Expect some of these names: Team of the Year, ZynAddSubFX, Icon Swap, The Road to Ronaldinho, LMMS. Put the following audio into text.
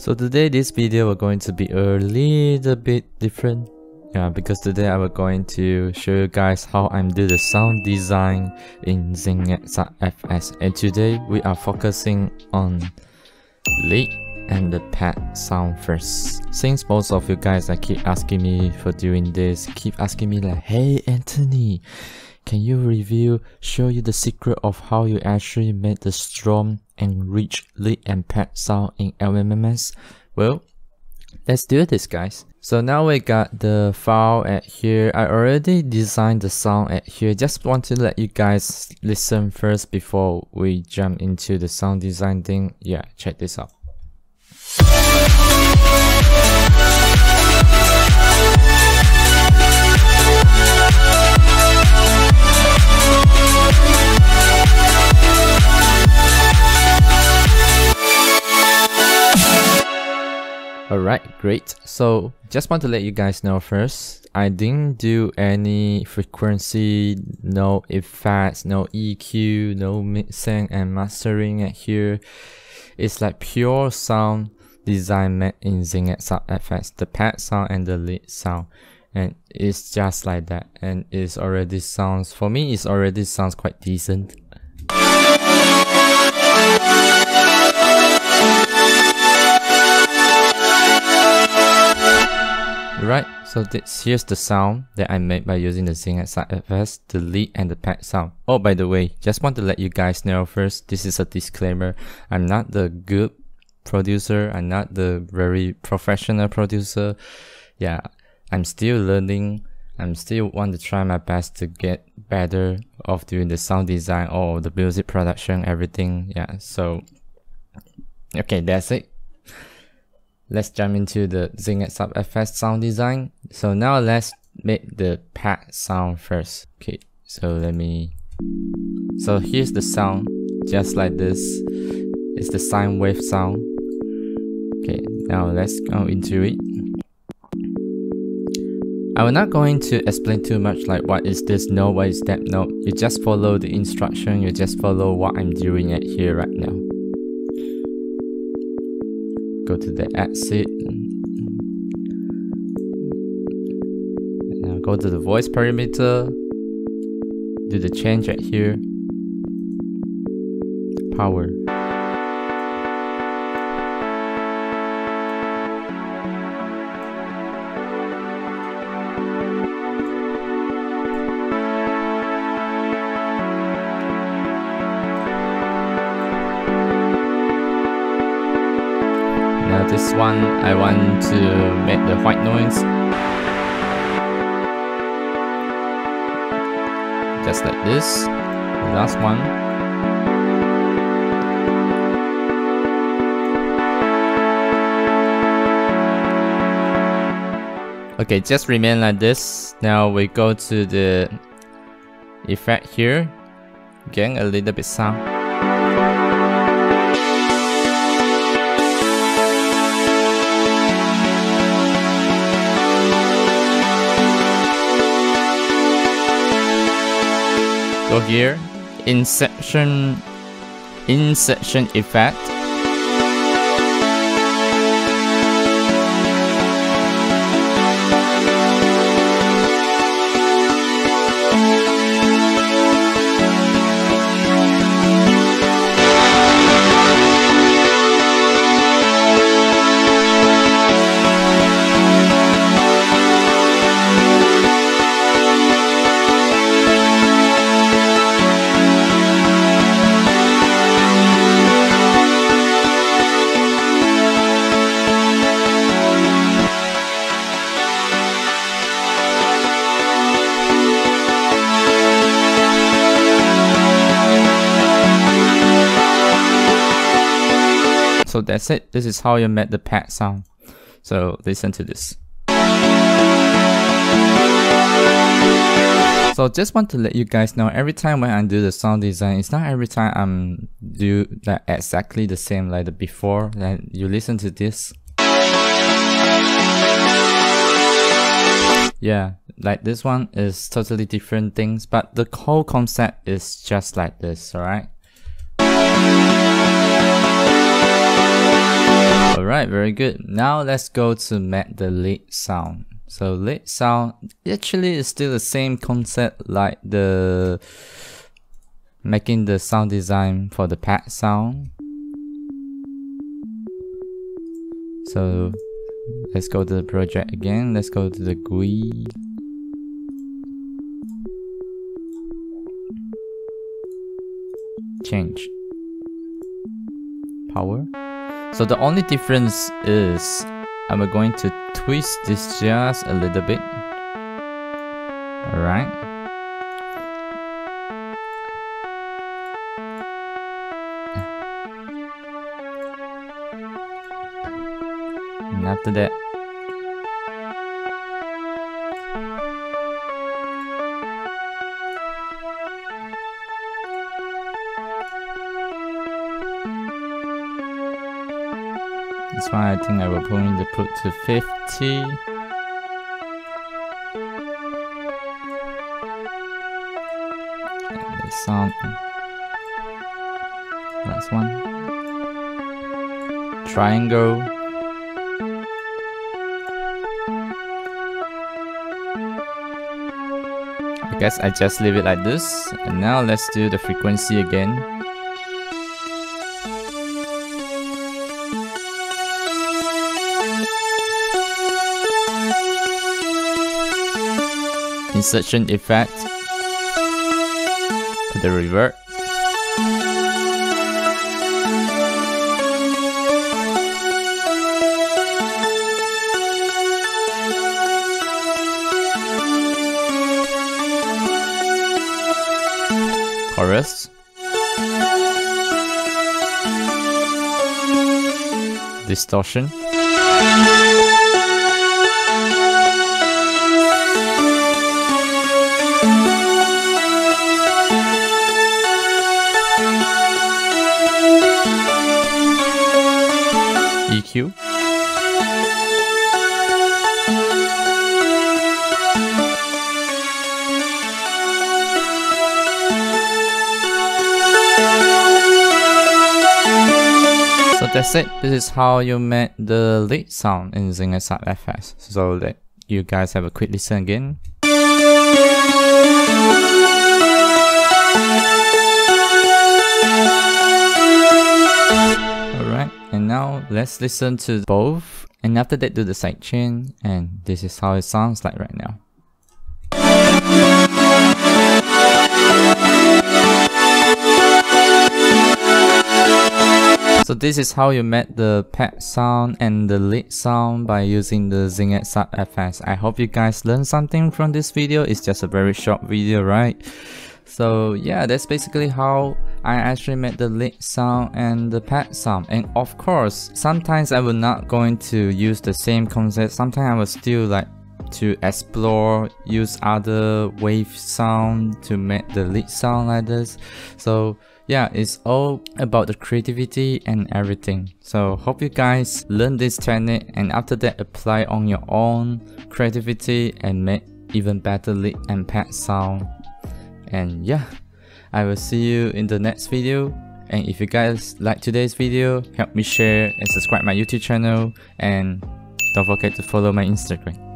So today this video was going to be a little bit different, because today I was going to show you guys how I'm doing the sound design in ZynAddSubFX, and today we are focusing on lead and the pad sound first. Since most of you guys keep asking me for doing this, keep asking me like, hey Anthony, can you show you the secret of how you actually make the strong and rich lead and pad sound in LMMS? Well, let's do this guys. So now we got the file at here. I already designed the sound at here. Just want to let you guys listen first before we jump into the sound design thing. Yeah, check this out. Alright, great. So just want to let you guys know first, I didn't do any frequency, no effects, no EQ, no mixing and mastering at here. It's like pure sound design made in ZynAddSubFX, the pad sound and the lead sound. And it's just like that, and it's already sounds, for me it already sounds quite decent. Right, so here's the sound that I made by using the ZynAddSubFX, the lead and the pad sound. Oh, by the way, just want to let you guys know first, this is a disclaimer. I'm not the good producer, I'm not the very professional producer. Yeah, I'm still learning. I'm still want to try my best to get better of doing the sound design or the music production, everything. Yeah, so okay, that's it. Let's jump into the ZynAddSubFX sound design. So now let's make the pad sound first. Okay, so so here's the sound, just like this. It's the sine wave sound. Okay, now let's go into it. I'm not going to explain too much like what is this note, what is that note. You just follow the instruction, you just follow what I'm doing at here right now. Go to the exit, now go to the voice parameter, do the change right here, power. This one, I want to make the white noise, just like this. The last one, okay, just remain like this. Now we go to the effect here, again a little bit sound. Go here, insertion effect. So that's it. This is how you make the pad sound. So listen to this. So just want to let you guys know, every time when I do the sound design, it's not every time I'm do that exactly the same like the before. Then you listen to this. Yeah, like this one is totally different things, but the whole concept is just like this, alright? Alright, very good. Now let's go to make the lead sound. So lead sound actually is still the same concept like the making the sound design for the pad sound. So let's go to the project again. Let's go to the GUI. Change power. So the only difference is I'm going to twist this just a little bit. Alright. And after that, that's why I think I will put in the put to 50. And the sound. Last one. Triangle. I guess I just leave it like this. And now let's do the frequency again. Insertion effect, the reverb, chorus, distortion. EQ. So that's it. This is how you make the lead sound in ZynAddSubFX. So let you guys have a quick listen again. And now let's listen to both, and after that do the side chain, and this is how it sounds like right now. So this is how you make the pad sound and the lead sound by using the ZynAddSubFX. I hope you guys learned something from this video. It's just a very short video, right? So yeah, that's basically how I actually made the lead sound and the pad sound. And of course, sometimes I will not going to use the same concept. Sometimes I will still like to explore, use other wave sound to make the lead sound like this. So yeah, it's all about the creativity and everything. So hope you guys learn this technique and after that apply on your own creativity and make even better lead and pad sound. And yeah, I will see you in the next video. And if you guys like today's video, help me share and subscribe my YouTube channel. And don't forget to follow my Instagram.